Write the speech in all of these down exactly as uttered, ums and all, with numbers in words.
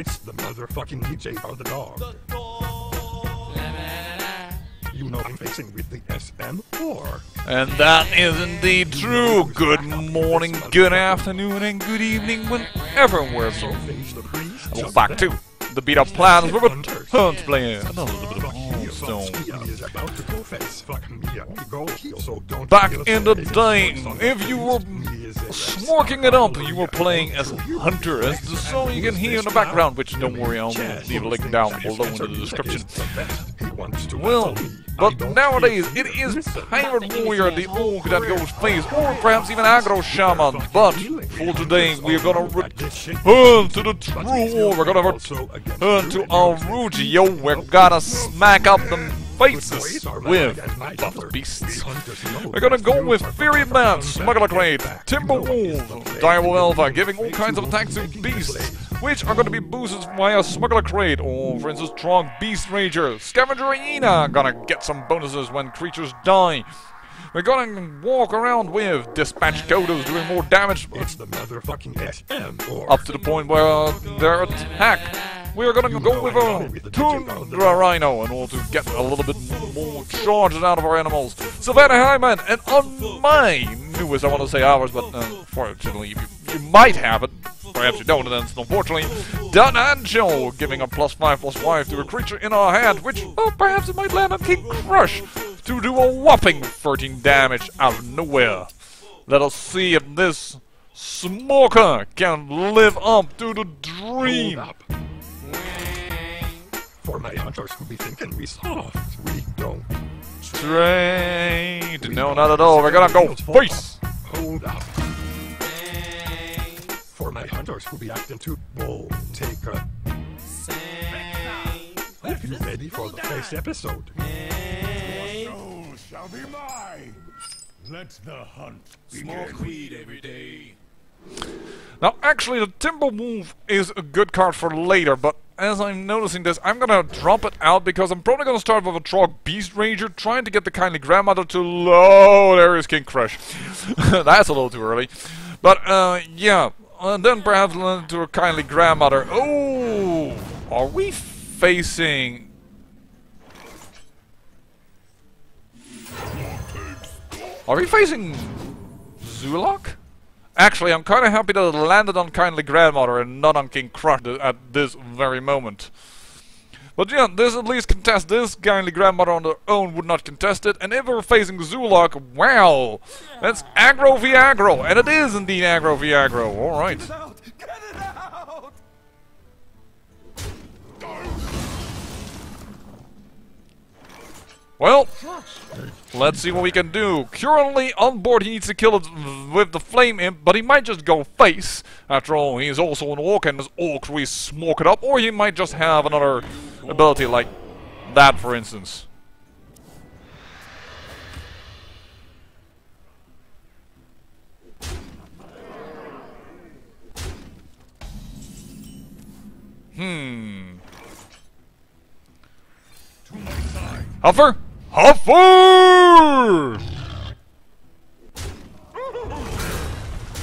It's the motherfucking D J or the dog. The dog. You know I'm facing with the SMOrc. And that is indeed true. Good morning, good afternoon, and good evening whenever we're so. Welcome back to the beat-up plans with Hunter playing a little bit of Hearthstone. Back in the day, if you were SMOrcing it up, you were playing as Hunter, as the song you can hear in the background, which don't worry, I'll leave a link down below in the description. Well, but nowadays it is Pirate Warrior, the orc that goes face, or perhaps even Aggro Shaman. But for today we are gonna return to the True War, we're gonna return to Arugio, we're gonna smack up the faces with buff beasts. We're gonna go with Fiery Bat, Smuggler Crate, Tempo Mage, Direwolf Alpha, giving all kinds of attacks to beasts, which are gonna be boosted via Smuggler Crate, or for instance Trog Beast Ranger, Scavenger Hyena, gonna get some bonuses when creatures die. We're gonna walk around with Dispatch Kodo doing more damage. It's the motherfucking S M O R C. Up to the point where uh, their attack. We're gonna you go with a Tundra Rhino in order to get a little bit more charges out of our animals. Sylvanas Hyman, and on my newest, I want to say ours, but unfortunately uh, you, you might have it. Perhaps you don't, and then unfortunately, Don Ancho giving a plus five plus five to a creature in our hand, which, well, perhaps it might land on King Crush to do a whopping thirteen damage out of nowhere. Let us see if this SMOrcer can live up to the dream. For my hunters who be thinking we soft, we don't. Trade. No, not at all. We're gonna go face. Hold up. For my hunters who be acting too bold, take a. If you ready for the next episode, your soul shall be mine. Let the hunt begin. SMOrc weed every day. Now, actually, the Timber move is a good card for later, but as I'm noticing this, I'm gonna drop it out because I'm probably gonna start with a Trog Beast Ranger, trying to get the Kindly Grandmother to low. There is King Crush. That's a little too early. But, uh, yeah. And then perhaps learn to a Kindly Grandmother. Oh! Are we facing. Are we facing. Zoolock? Actually, I'm kind of happy that it landed on Kindly Grandmother and not on King Crush at this very moment. But yeah, this at least contest this. Kindly Grandmother on their own would not contest it. And if we're facing Zoolock, wow! That's aggro v aggro! And it is indeed aggro v aggro. Alright. Get it out! Get it out! Well, let's see what we can do. Currently on board, he needs to kill it with the flame imp, but he might just go face. After all, he is also an orc, and as orcs we SMOrc it up, or he might just have another ability like that, for instance. Hmm. Huffer? Huffer!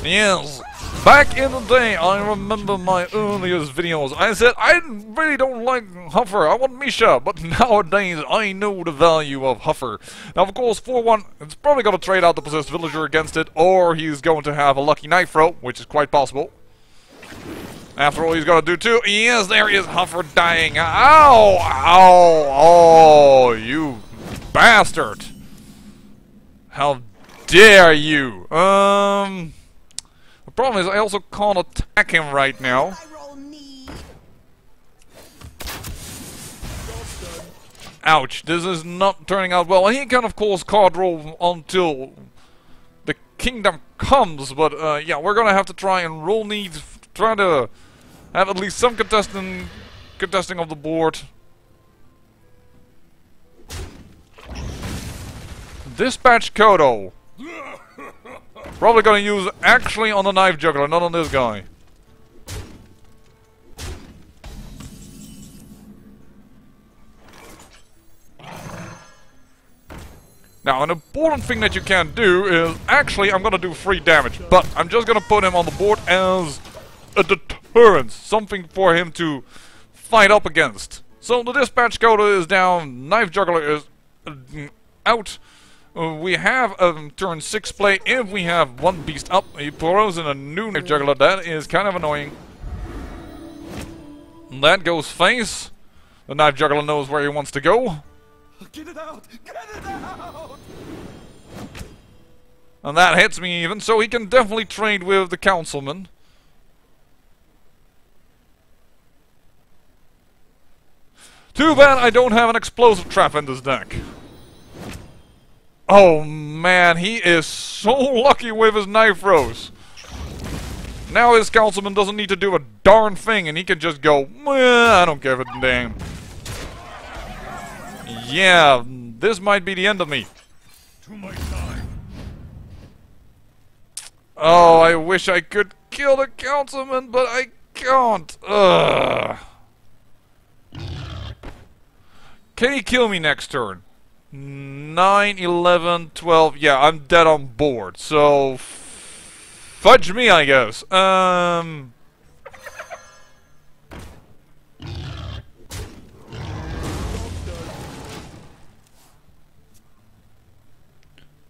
Yes, back in the day, I remember my earliest videos. I said I really don't like Huffer, I want Misha, but nowadays I know the value of Huffer. Now, of course, four one, it's probably going to trade out the possessed villager against it, or he's going to have a lucky knife throw, which is quite possible. After all, he's gonna do too. Yes, there is Huffer dying. Ow! Ow! Oh, you bastard! How dare you! Um, the problem is I also can't attack him right now. Ouch! This is not turning out well. And he can, of course, card roll until the kingdom comes. But uh, yeah, we're gonna have to try and roll needs. Try to have at least some contestant contesting of the board. Dispatch Kodo. Probably gonna use actually on the Knife Juggler, not on this guy. Now, an important thing that you can do is actually I'm gonna do free damage, but I'm just gonna put him on the board as a deterrent. Recurrence, something for him to fight up against. So the Dispatch Kodo is down, Knife Juggler is out. Uh, we have um, turn six play if we have one beast up. He throws in a new Knife Juggler, that is kind of annoying. That goes face. The Knife Juggler knows where he wants to go. Get it out! Get it out! And that hits me even, so he can definitely trade with the Councilman. Too bad I don't have an explosive trap in this deck. Oh man, he is so lucky with his knife throws. Now his Councilman doesn't need to do a darn thing and he can just go, I don't give a damn. Yeah, this might be the end of me. To my side. Oh, I wish I could kill the Councilman, but I can't. Ugh. Can he kill me next turn? nine, eleven, twelve, yeah, I'm dead on board, so fudge me, I guess. Um,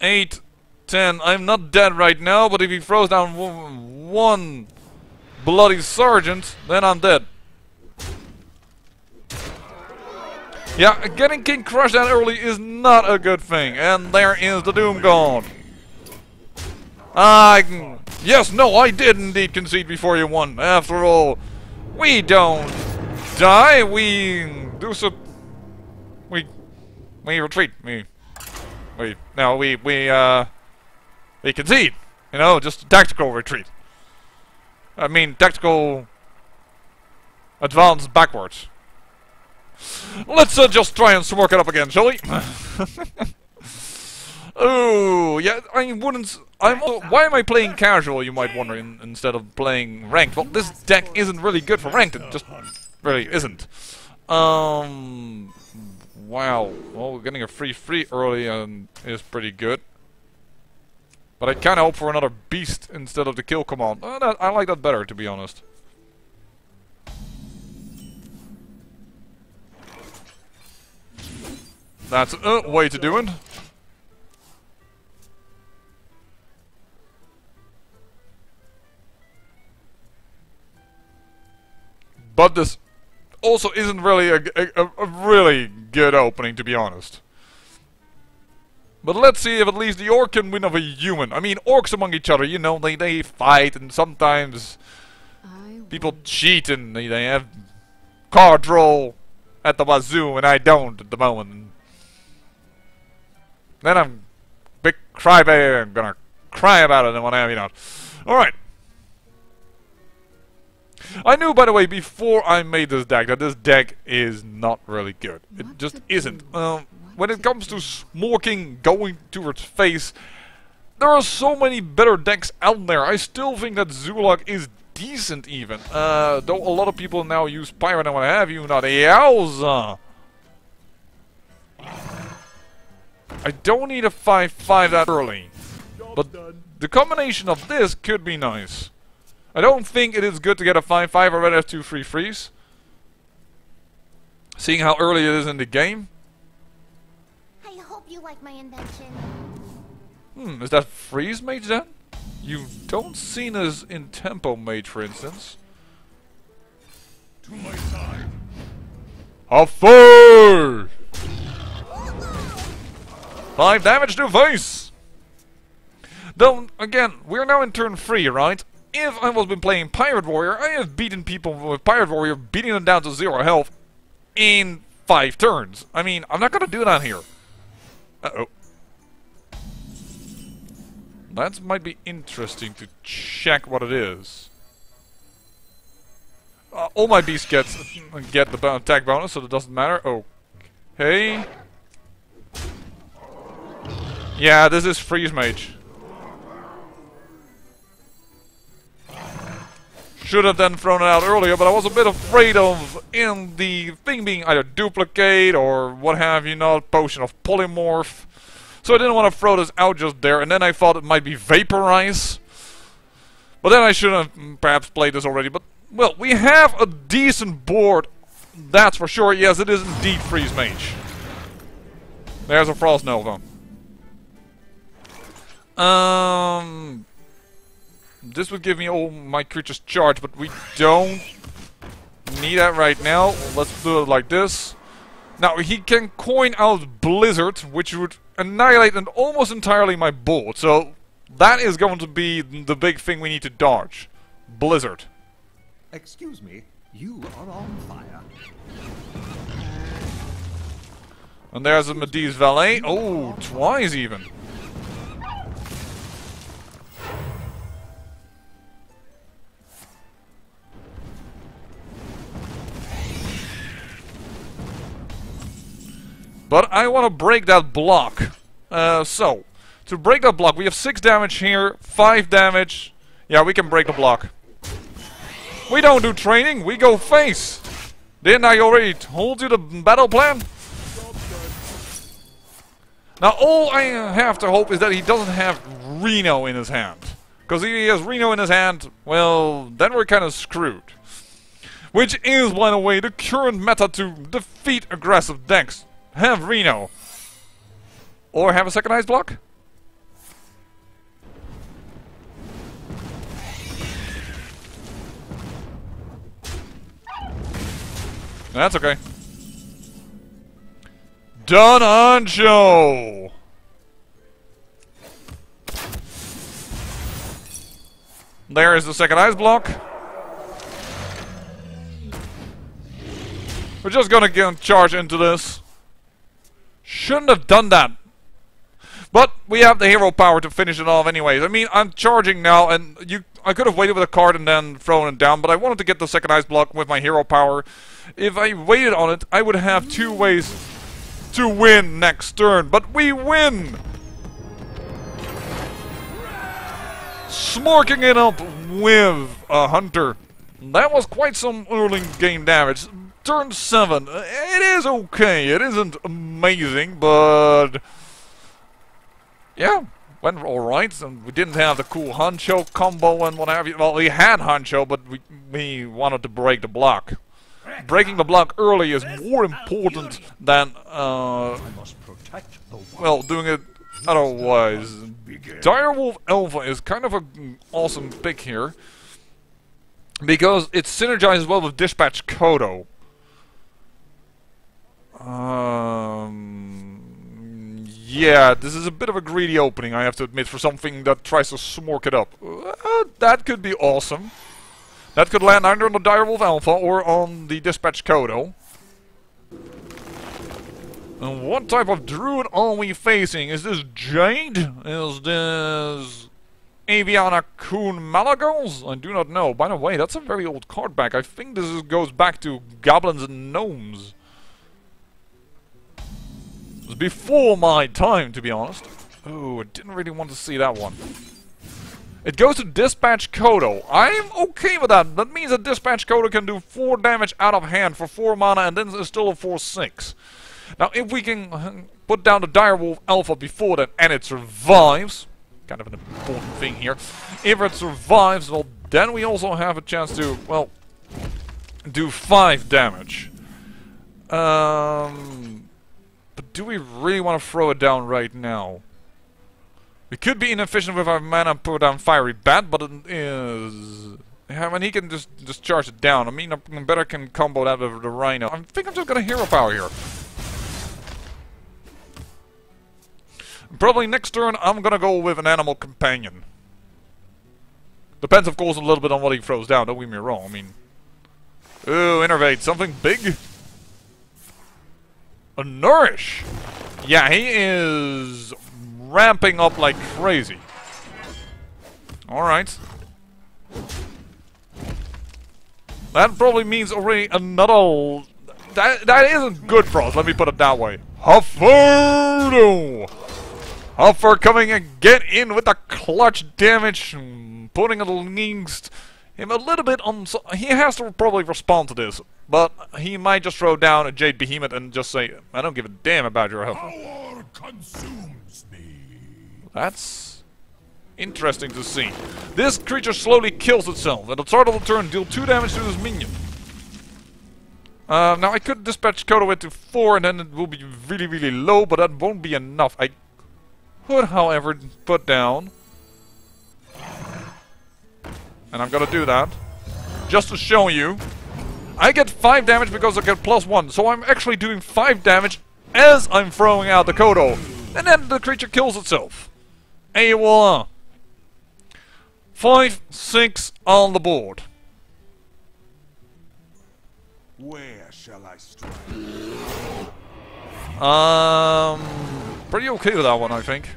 eight, ten, I'm not dead right now, but if he throws down w one bloody sergeant, then I'm dead. Yeah, getting King Crush that early is not a good thing. And there is the Doom Gone. I... Yes, no, I did indeed concede before you won. After all, we don't die. We do some... We... We retreat. We... We... No, we... We, uh... We concede. You know, just tactical retreat. I mean, tactical... Advance backwards. Let's uh, just try and SMOrc it up again, shall we? Oh, yeah, I wouldn't... I'm also, why am I playing casual, you might wonder, in, instead of playing ranked? Well, this deck isn't really good for ranked, it just really isn't. Um... Wow, well, getting a free-free early um, is pretty good. But I kinda hope for another beast instead of the kill command. Uh, that, I like that better, to be honest. That's a way to do it. But this also isn't really a, a, a really good opening, to be honest. But let's see if at least the orc can win over a human. I mean, orcs among each other, you know, they, they fight and sometimes people cheat and they, they have card roll at the wazoo and I don't at the moment. Then I'm big crybaby. I'm gonna cry about it and what have you not. Alright. I knew, by the way, before I made this deck that this deck is not really good. What it just isn't. Um, when it comes to SMOrcing, going towards face, there are so many better decks out there. I still think that Zoolock is decent, even. Uh, though a lot of people now use Pirate and what have you not. Yowza! I don't need a five five that early, but the combination of this could be nice. I don't think it is good to get a five five, I rather have two free frees. Seeing how early it is in the game. I hope you like my invention. Hmm, is that Freeze Mage then? You don't see us in Tempo Mage, for instance. To my side. Huffer! Five damage to face! Though, again, we're now in turn three, right? If I was been playing Pirate Warrior, I have beaten people with Pirate Warrior, beating them down to zero health in five turns. I mean, I'm not gonna do that here. Uh-oh. That might be interesting to check what it is. Uh, all my beasts gets, get the attack bonus, so it doesn't matter. Okay. Yeah, this is Freeze Mage. Should have then thrown it out earlier, but I was a bit afraid of in the thing being either duplicate or what have you not, potion of polymorph. So I didn't want to throw this out just there, and then I thought it might be vaporize. But then I should have perhaps played this already, but Well, we have a decent board, that's for sure. Yes, it is indeed Freeze Mage. There's a Frost Nova. Um, this would give me all my creatures charge, but we don't need that right now. Let's do it like this. Now, he can coin out Blizzard, which would annihilate and almost entirely my board. So, that is going to be the big thing we need to dodge. Blizzard. Excuse me, you are on fire. And there's a Medivh's valet. Oh, twice even. But I want to break that block. Uh, so, to break that block, we have six damage here, five damage. Yeah, we can break the block. We don't do training, we go face. Didn't I already told you the battle plan? Now, all I have to hope is that he doesn't have Reno in his hand. Because if he has Reno in his hand, well, then we're kind of screwed. Which is, by the way, the current meta to defeat aggressive decks. Have Reno. Or have a second ice block. That's okay. Don Ancho! There is the second ice block. We're just gonna get in charge into this. Shouldn't have done that. But we have the hero power to finish it off anyways. I mean, I'm charging now, and you I could have waited with a card and then thrown it down, but I wanted to get the second ice block with my hero power. If I waited on it, I would have two ways to win next turn, but we win! SMOrcing it up with a Hunter. That was quite some early game damage. Turn seven. It is okay. It isn't amazing, but yeah, went alright. And we didn't have the cool Hancho combo and what have you. Well, we had Hancho, but we, we wanted to break the block. Breaking the block early is more important than, uh, well, doing it otherwise. Direwolf Alpha is kind of an awesome pick here, because it synergizes well with Dispatch Kodo. Um, yeah, this is a bit of a greedy opening, I have to admit, for something that tries to SMOrc it up. Uh, that could be awesome. That could land either on the Direwolf Alpha or on the Dispatch Kodo. And what type of druid are we facing? Is this Jade? Is this Aviana Kuon Malagos? I do not know. By the way, that's a very old card back. I think this is, goes back to Goblins and Gnomes. It was before my time, to be honest. Oh, I didn't really want to see that one. It goes to Dispatch Kodo. I'm okay with that. That means that Dispatch Kodo can do four damage out of hand for four mana, and then it's still a four six. Now, if we can put down the Direwolf Alpha before that, and it survives, kind of an important thing here. If it survives, well, then we also have a chance to, well, do five damage. Um, but do we really want to throw it down right now? We could be inefficient with our mana and put down Fiery Bat, but it is... I mean, he can just, just charge it down. I mean, I better can combo that with the Rhino. I think I'm just gonna hero power here. Probably next turn I'm gonna go with an Animal Companion. Depends, of course, a little bit on what he throws down, don't get me wrong, I mean... Ooh, Innervate, something big? A Nourish! Yeah, he is... ramping up like crazy. Alright. That probably means already another... That, that isn't good for us, let me put it that way. Huffer! Huffer coming and get in with the clutch damage. Putting it against him a little bit on... So he has to probably respond to this. But he might just throw down a Jade Behemoth and just say, I don't give a damn about your health. Power consumes me. That's Interesting to see. This creature slowly kills itself. At the start of the turn, deal two damage to this minion. Uh, now I could dispatch Kodo into four and then it will be really really low, but that won't be enough. I could however put down, and I'm gonna do that just to show you. I get five damage because I get plus one, so I'm actually doing five damage as I'm throwing out the Kodo, and then the creature kills itself. Et voila! five six on the board. Where shall I strike? Um, pretty okay with that one, I think.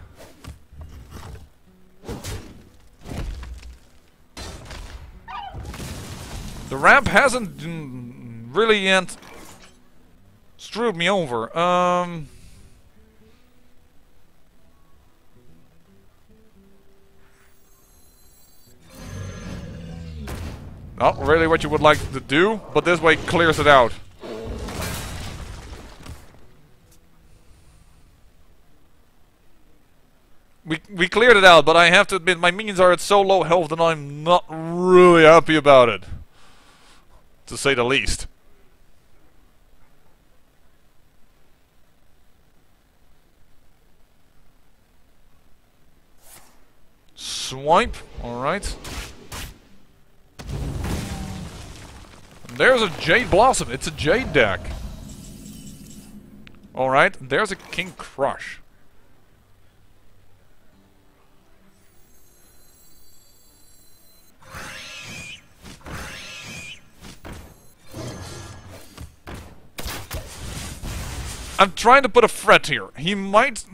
The ramp hasn't really yet screwed me over. Um, Not really what you would like to do, but this way clears it out. We, we cleared it out, but I have to admit my minions are at so low health that I'm not really happy about it, to say the least. Swipe, alright. There's a Jade Blossom. It's a Jade deck. Alright, there's a King Crush. I'm trying to put a threat here. He might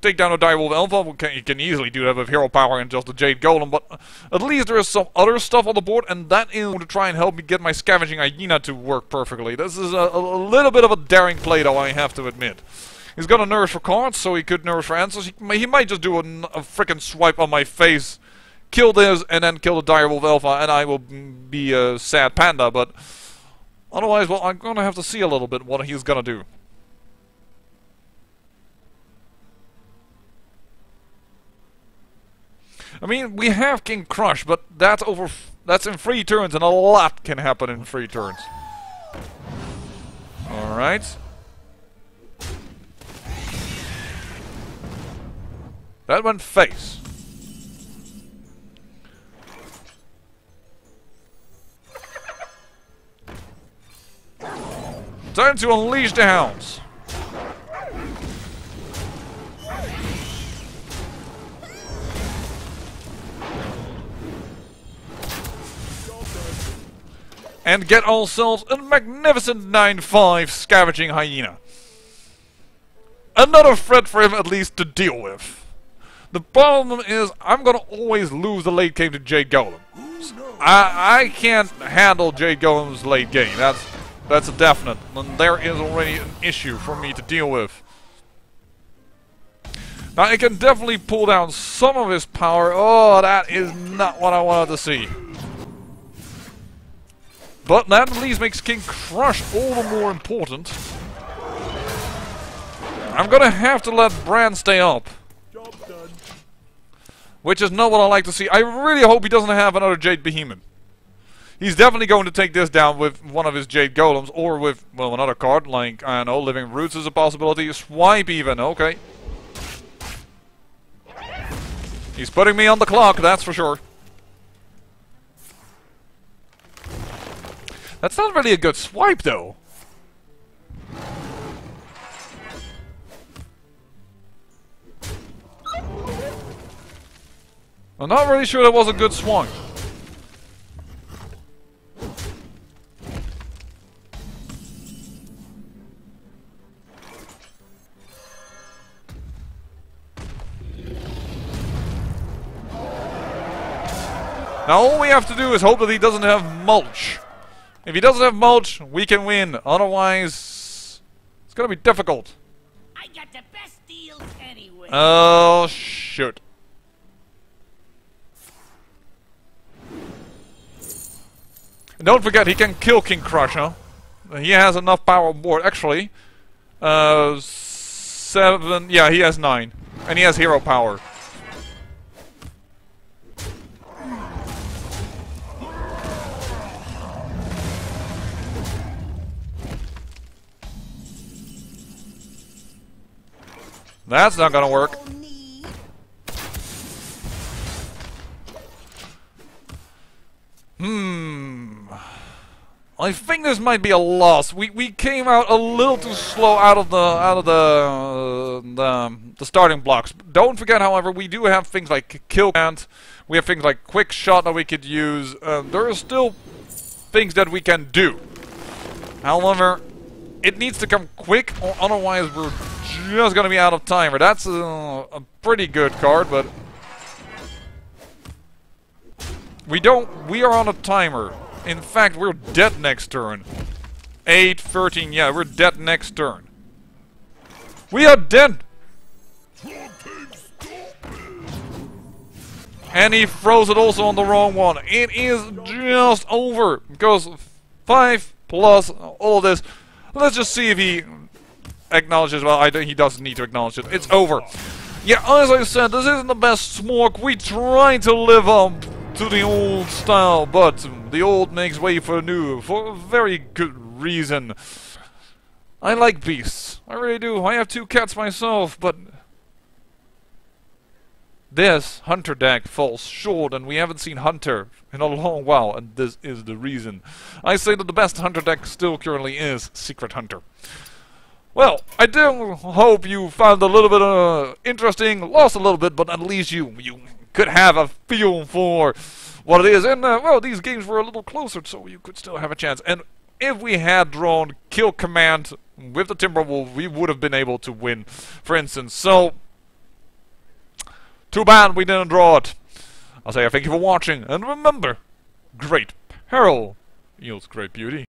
take down a Direwolf Alpha. He can easily do that with Hero Power and just a Jade Golem, but at least there is some other stuff on the board, and that is going to try and help me get my Scavenging Hyena to work perfectly. This is a, a little bit of a daring play, though, I have to admit. He's got a nourish for cards, so he could nourish for answers. He, he might just do a, a frickin' swipe on my face, kill this, and then kill the Direwolf Alpha, and I will be a sad panda, but otherwise, well, I'm going to have to see a little bit what he's going to do. I mean, we have King Crush, but that's over. F that's in three turns, and a lot can happen in three turns. All right. That went face. Time to unleash the hounds. And get ourselves a magnificent nine five Scavenging Hyena. Another threat for him at least to deal with. The problem is I'm going to always lose the late game to Jade Golem. I, I can't handle Jade Golem's late game. That's, that's a definite. And there is already an issue for me to deal with. Now I can definitely pull down some of his power. Oh, that is not what I wanted to see. But that at least makes King Crush all the more important. I'm gonna have to let Brand stay up. Job done. Which is not what I like to see. I really hope he doesn't have another Jade Behemoth. He's definitely going to take this down with one of his Jade Golems, or with, well, another card, like, I don't know, Living Roots is a possibility. Swipe even, okay. He's putting me on the clock, that's for sure. That's not really a good swipe, though. I'm not really sure that was a good swipe. Now all we have to do is hope that he doesn't have mulch. If he doesn't have mulch, we can win. Otherwise, it's gonna be difficult. I got the best deals anyway. Oh shoot! And don't forget, he can kill King Crush. Huh? He has enough power on board. Actually, uh, seven. Yeah, he has nine, and he has hero power. That's not gonna work. Hmm. I think this might be a loss. We we came out a little too slow out of the out of the uh, the, the starting blocks. Don't forget, however, we do have things like Kill Command. We have things like Quick Shot that we could use. Uh, there are still things that we can do. However, it needs to come quick, or otherwise we're just gonna be out of timer. That's a, a pretty good card, but we don't. We are on a timer. In fact, we're dead next turn. eight, thirteen, yeah, we're dead next turn. We are dead! And he throws it also on the wrong one. It is just over. Because five plus all this. Let's just see if he acknowledges. Well, I don't, he doesn't need to acknowledge it. It's over. Yeah, as I said, this isn't the best SMOrc. We try to live up to the old style, but the old makes way for new, for a very good reason. I like beasts. I really do. I have two cats myself, but this Hunter deck falls short, and we haven't seen Hunter in a long while, and this is the reason. I say that the best Hunter deck still currently is Secret Hunter. Well, I do hope you found a little bit uh, interesting, lost a little bit, but at least you, you could have a feel for what it is, and uh, well, these games were a little closer, so you could still have a chance. And if we had drawn Kill Command with the Timberwolf, we would have been able to win, for instance. So, too bad we didn't draw it. I'll say I thank you for watching, and remember, great peril yields great beauty.